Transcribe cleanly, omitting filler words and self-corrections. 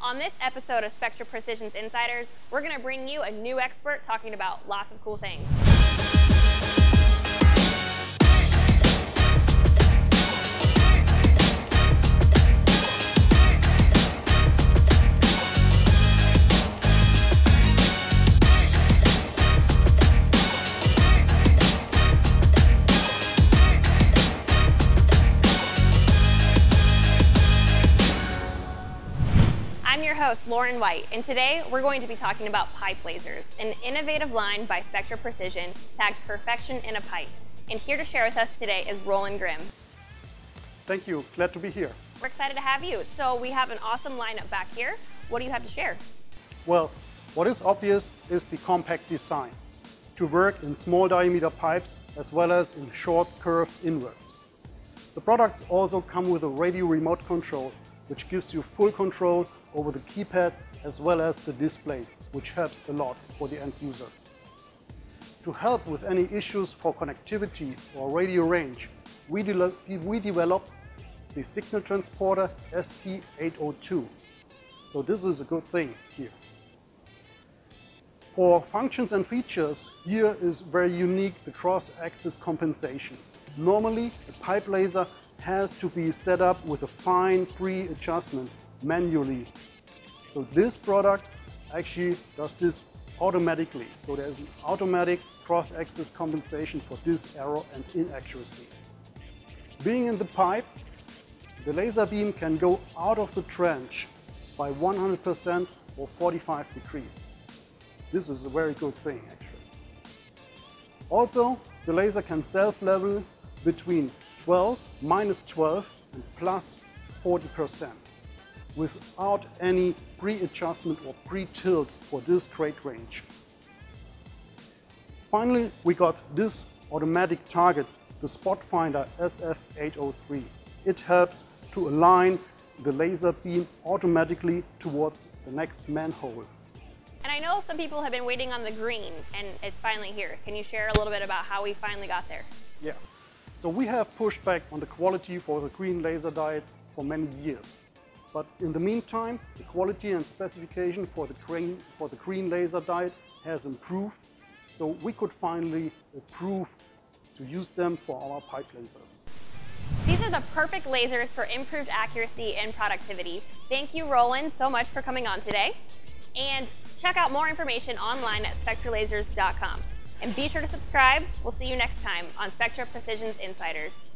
On this episode of Spectra Precision's Insiders, we're going to bring you a new expert talking about lots of cool things. I'm your host, Lauren White, and today we're going to be talking about pipe lasers, an innovative line by Spectra Precision tagged Perfection in a Pipe. And here to share with us today is Roland Grimm. Thank you. Glad to be here. We're excited to have you. So we have an awesome lineup back here. What do you have to share? Well, what is obvious is the compact design to work in small diameter pipes as well as in short curved inverts. The products also come with a radio remote control, which gives you full control over the keypad as well as the display, which helps a lot for the end user. To help with any issues for connectivity or radio range, we developed the signal transporter ST802. So this is a good thing here. For functions and features, here is very unique the cross-axis compensation. Normally, a pipe laser has to be set up with a fine pre-adjustment manually. So this product actually does this automatically. So there's an automatic cross-axis compensation for this error and inaccuracy. Being in the pipe, the laser beam can go out of the trench by 100% or 45 degrees. This is a very good thing actually. Also, the laser can self-level between minus 12 and plus 40% without any pre-adjustment or pre-tilt for this great range. Finally, we got this automatic target, the Spotfinder SF803. It helps to align the laser beam automatically towards the next manhole. And I know some people have been waiting on the green, and it's finally here. Can you share a little bit about how we finally got there? Yeah. So we have pushed back on the quality for the green laser diode for many years. But in the meantime, the quality and specification for the green laser diode has improved, so we could finally approve to use them for our pipe lasers. These are the perfect lasers for improved accuracy and productivity. Thank you, Roland, so much for coming on today. And check out more information online at spectralasers.com. And be sure to subscribe. We'll see you next time on Spectra Precision's Insiders.